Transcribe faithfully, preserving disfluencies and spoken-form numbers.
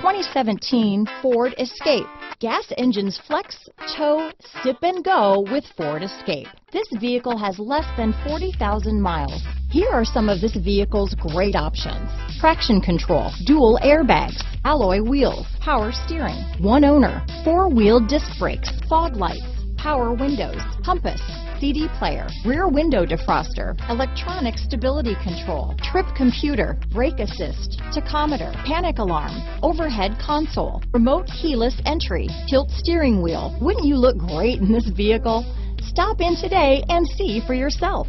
twenty seventeen Ford Escape. Gas engines flex, tow, sip and go with Ford Escape. This vehicle has less than forty thousand miles. Here are some of this vehicle's great options. Traction control, dual airbags, alloy wheels, power steering, one owner, four-wheel disc brakes, fog lights, power windows, compass, C D player, rear window defroster, electronic stability control, trip computer, brake assist, tachometer, panic alarm, overhead console, remote keyless entry, tilt steering wheel. Wouldn't you look great in this vehicle? Stop in today and see for yourself.